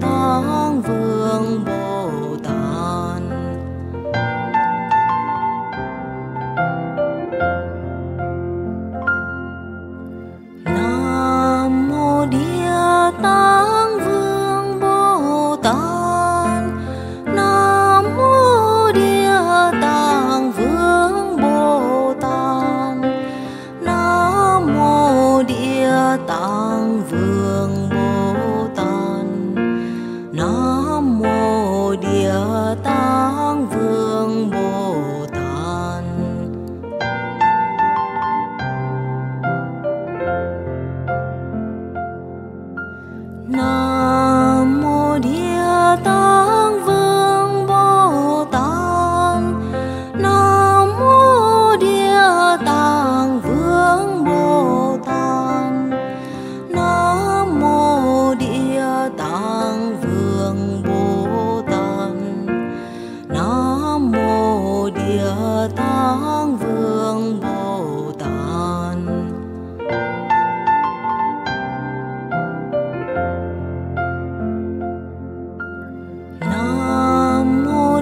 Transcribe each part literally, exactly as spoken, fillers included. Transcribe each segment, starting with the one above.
Tạng Vương Bồ Tát. Nam mô Địa Tạng Vương Bồ Tát. Nam mô Địa Tạng Vương Bồ Tát. Nam mô Địa Tạng Vương Bồ Tát. Nam mô Địa Tạng Vương Bồ Tát. Nam mô Địa Tạng Vương Bồ Tát. Nam mô Địa Tạng Vương Bồ Tát. Nam mô Địa Tạng Vương Bồ Tát. Nam mô Địa Tạng Vương Bồ Tát. Nam mô Địa Tạng Vương Bồ Tát. Nam mô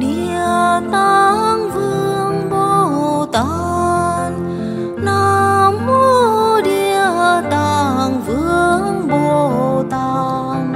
Địa Tạng Vương Bồ Tát.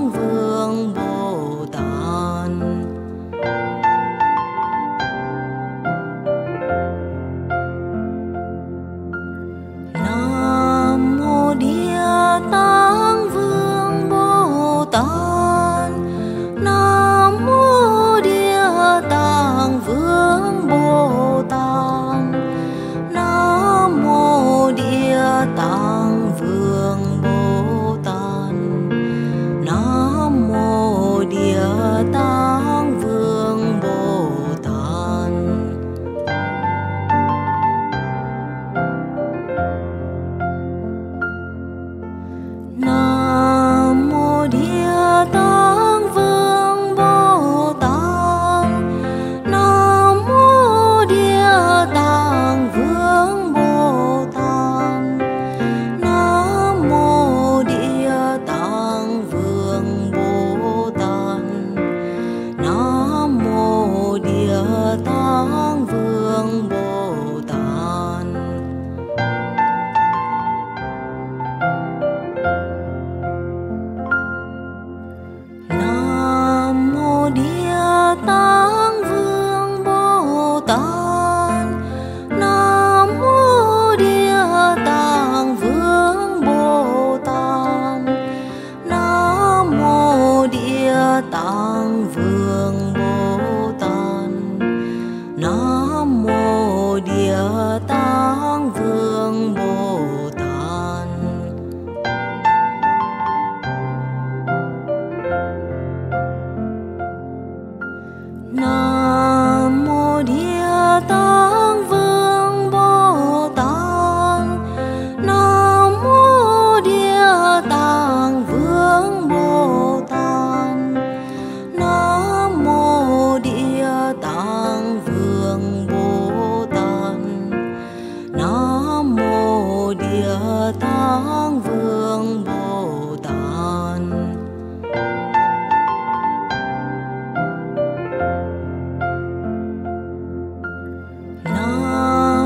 Tạng Vương Bồ Tát. Nam mô Địa Tạng Vương Bồ Tát. Nam mô Địa Tạng Vương Bồ Tát. Nam mô Địa Tạng Vương Bồ Tát. Nam mô Địa Tạng Vương Bồ Tát. Nam mô Địa Tạng Vương Bồ Tát. Nam mô Địa Tạng Vương Bồ Tát. Nam mô Địa Tạng Vương Bồ Tát. Nam mô Địa Tạng Vương Bồ Tát. Nam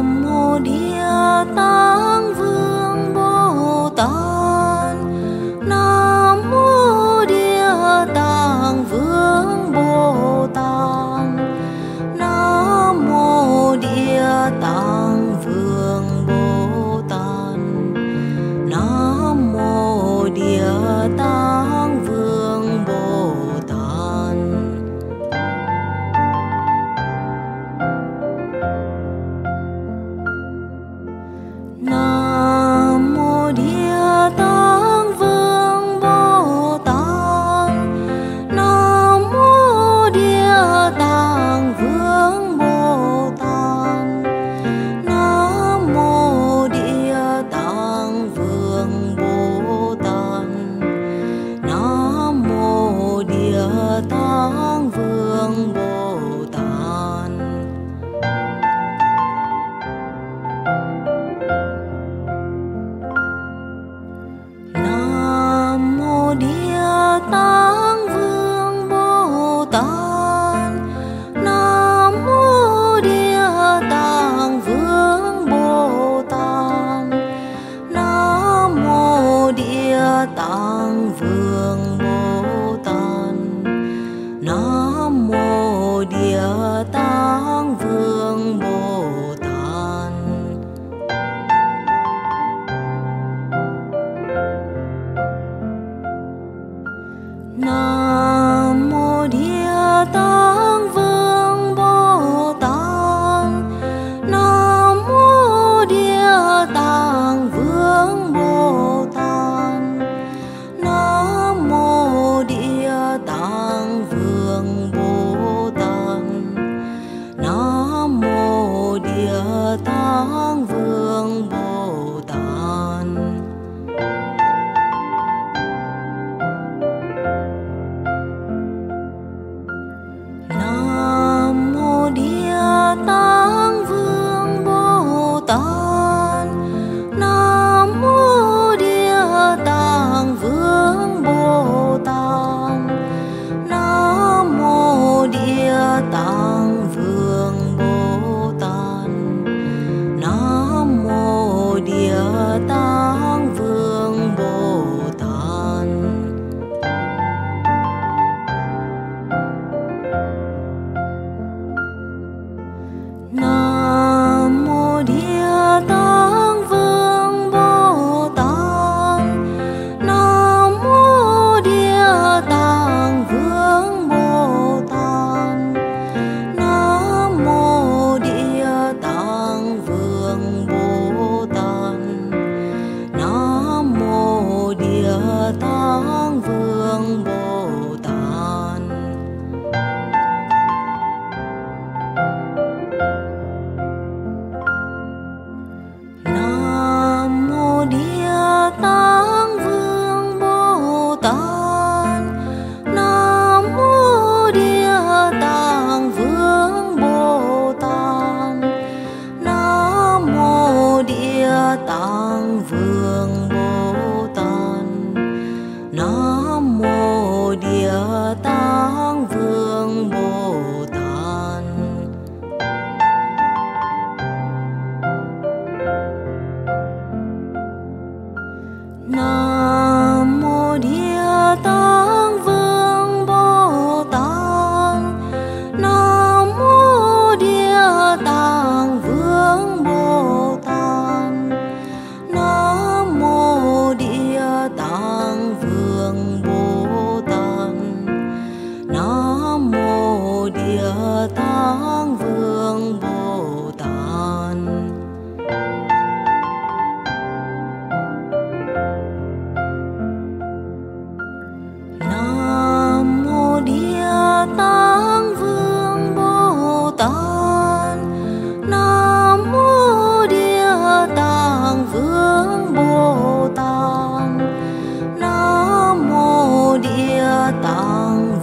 mô Địa Tạng Vương Bồ Tát. Nam mô Địa Tạng Vương Bồ Tát. Nam mô Địa Tạng Vương Bồ Tát. Nam mô Địa Tạng Vương Bồ Tát. Nam mô Địa Tạng Vương Bồ Tát. Nam mô Địa Tạng Vương Bồ Tát. Nam mô Địa Tạng Vương Bồ Tát. Nam mô Địa Tạng Vương Bồ Tát. Nam mô Địa Tạng Vương Bồ Tát. Nam mô Địa Tạng Vương Bồ Tát. Nam mô Địa Tạng Vương Bồ Tát. Nam mô Địa Tạng Vương Bồ Tát. Nam mô Địa Tạng Vương Bồ Tát. Nam mô Địa Tạng Vương Bồ Tát. Nam mô Địa Tạng Vương Bồ Tát. Nam mô Địa Tạng Vương Bồ Tát. Nam mô Địa Tạng Vương Bồ Tát. Nam mô Địa Tạng Vương Bồ Tát. Nam mô Địa Tạng Vương Bồ Tát. Nam mô Địa Tạng Vương Bồ Tát. Nam mô Địa Tạng Vương Bồ Tát. Nam mô Địa Tạng Vương Bồ Tát. Nam mô Địa Tạng Vương Bồ Tát. Nam mô Địa Tạng Vương Bồ Tát. Nam mô Địa Tạng